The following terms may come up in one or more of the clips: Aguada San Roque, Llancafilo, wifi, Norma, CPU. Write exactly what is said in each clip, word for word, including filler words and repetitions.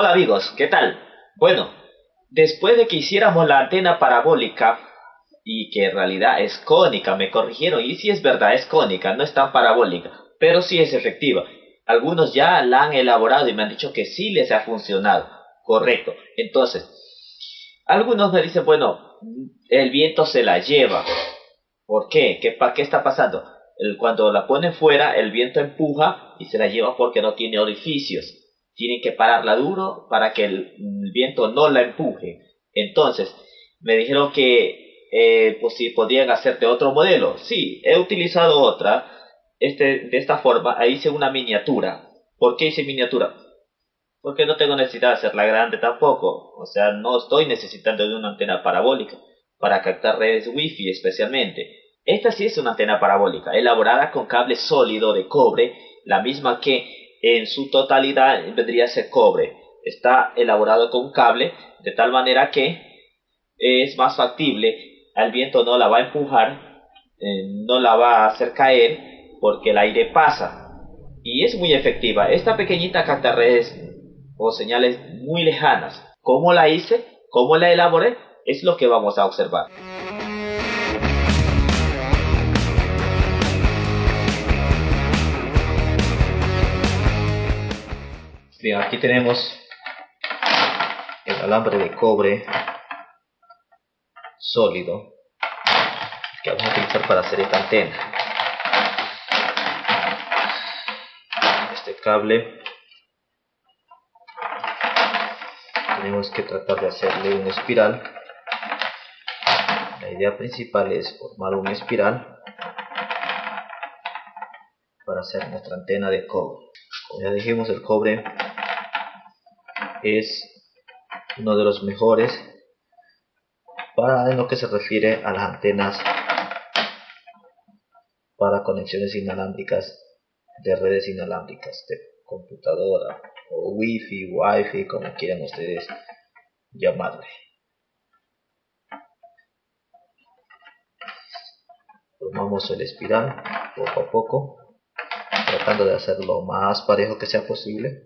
Hola amigos, ¿qué tal? Bueno, después de que hiciéramos la antena parabólica, y que en realidad es cónica, me corrigieron, y sí es verdad, es cónica, no es tan parabólica, pero sí es efectiva. Algunos ya la han elaborado y me han dicho que sí les ha funcionado, correcto. Entonces, algunos me dicen, bueno, el viento se la lleva. ¿Por qué? ¿Qué, pa, qué está pasando? El, cuando la ponen fuera, el viento empuja y se la lleva porque no tiene orificios. Tienen que pararla duro para que el, el viento no la empuje. Entonces, me dijeron que eh, pues si podían hacerte otro modelo. Sí, he utilizado otra. Este, de esta forma, ahí hice una miniatura. ¿Por qué hice miniatura? Porque no tengo necesidad de hacerla grande tampoco. O sea, no estoy necesitando de una antena parabólica para captar redes wifi especialmente. Esta sí es una antena parabólica, elaborada con cable sólido de cobre, la misma que en su totalidad vendría a ser cobre. Está elaborado con cable, de tal manera que es más factible. El viento no la va a empujar, eh, no la va a hacer caer, porque el aire pasa y es muy efectiva. Esta pequeñita capta redes o señales muy lejanas. ¿Cómo la hice? ¿Cómo la elaboré? Es lo que vamos a observar. Bien, aquí tenemos el alambre de cobre sólido que vamos a utilizar para hacer esta antena. Cable, tenemos que tratar de hacerle una espiral. La idea principal es formar una espiral para hacer nuestra antena de cobre. Como ya dijimos, el cobre es uno de los mejores para en lo que se refiere a las antenas para conexiones inalámbricas, de redes inalámbricas, de computadora o wifi, wifi, como quieran ustedes llamarle. Formamos el espiral poco a poco, tratando de hacerlo lo más parejo que sea posible.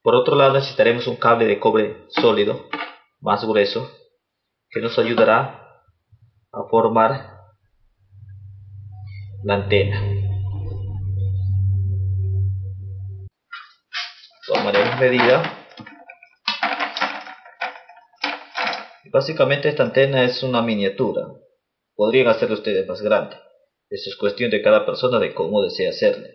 Por otro lado, necesitaremos un cable de cobre sólido más grueso que nos ayudará a formar la antena. Tomaremos medida. Básicamente esta antena es una miniatura. Podrían hacerla ustedes más grande. Eso es cuestión de cada persona, de cómo desea hacerla.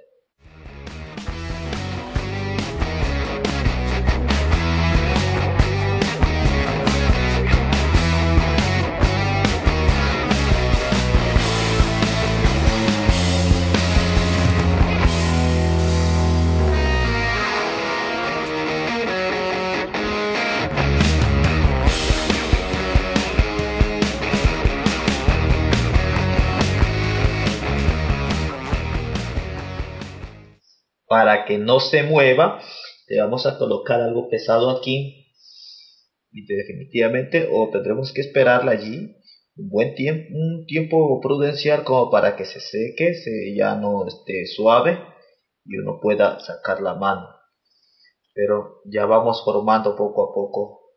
Para que no se mueva, le vamos a colocar algo pesado aquí y definitivamente o tendremos que esperarla allí un buen tiempo, un tiempo prudencial, como para que se seque, se ya no esté suave y uno pueda sacar la mano. Pero ya vamos formando poco a poco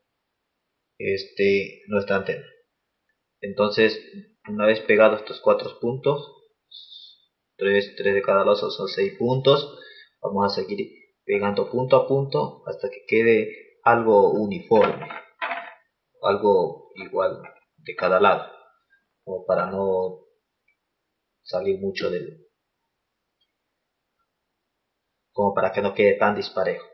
este, nuestra antena. Entonces, una vez pegados estos cuatro puntos, tres, tres de cada lado son seis puntos. Vamos a seguir pegando punto a punto hasta que quede algo uniforme, algo igual de cada lado, como para no salir mucho del, como para que no quede tan disparejo.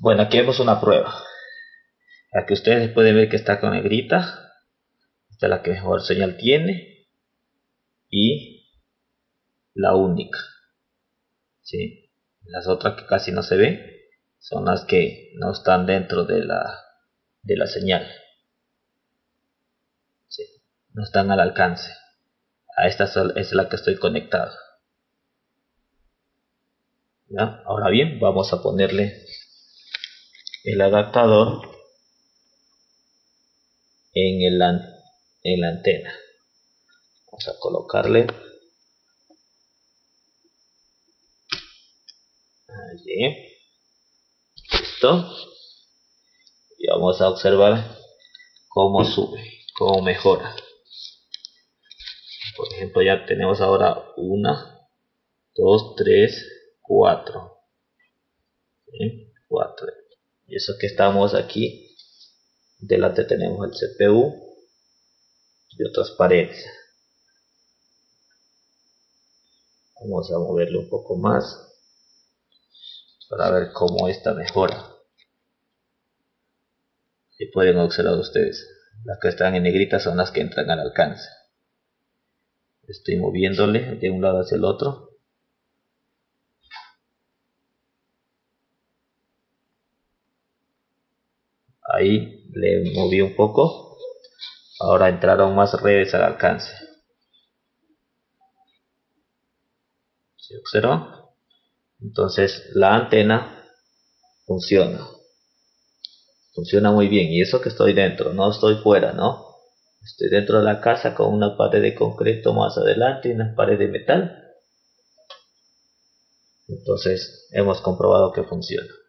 Bueno, aquí vemos una prueba. Aquí ustedes pueden ver que está con negrita. Esta es la que mejor señal tiene y la única, ¿sí? Las otras que casi no se ven son las que no están dentro de la, de la señal, ¿sí? No están al alcance. A esta es la que estoy conectado. ¿Ya? Ahora bien, vamos a ponerle el adaptador en, el, en la antena. Vamos a colocarle allí. Listo. Y vamos a observar cómo sube, cómo mejora. Por ejemplo, ya tenemos ahora uno, dos, tres, cuatro. cuatro. Y eso que estamos aquí, delante tenemos el C P U y otras paredes. Vamos a moverlo un poco más para ver cómo esta mejora. Y pueden observar ustedes, las que están en negrita son las que entran al alcance. Estoy moviéndole de un lado hacia el otro. Ahí le moví un poco. Ahora entraron más redes al alcance. ¿Se observó? Entonces la antena funciona. Funciona muy bien. Y eso que estoy dentro, no estoy fuera, ¿no? Estoy dentro de la casa con una pared de concreto más adelante y una pared de metal. Entonces hemos comprobado que funciona.